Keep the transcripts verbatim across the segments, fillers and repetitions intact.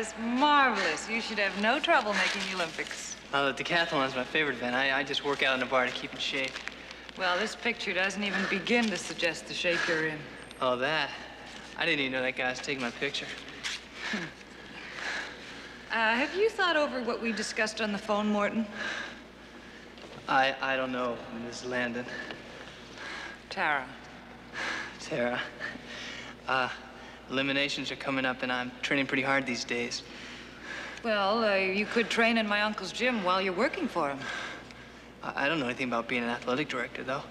is marvelous. You should have no trouble making the Olympics. Oh, the decathlon's my favorite event. I, I just work out in the bar to keep in shape. Well, this picture doesn't even begin to suggest the shape you're in. Oh, that? I didn't even know that guy was taking my picture. Hmm. Uh, have you thought over what we discussed on the phone, Morton? I, I don't know, Miss Landon. Tara. Tara. Uh, eliminations are coming up, and I'm training pretty hard these days. Well, uh, you could train in my uncle's gym while you're working for him. I, I don't know anything about being an athletic director, though.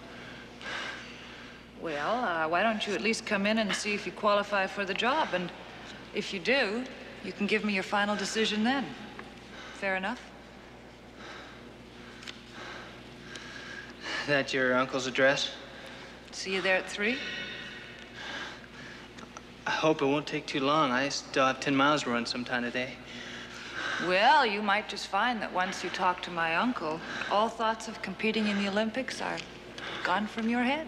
Well, uh, why don't you at least come in and see if you qualify for the job? And if you do, you can give me your final decision then. Fair enough? That's your uncle's address? See you there at three? I hope it won't take too long. I still have ten miles to run sometime today. Well, you might just find that once you talk to my uncle, all thoughts of competing in the Olympics are gone from your head.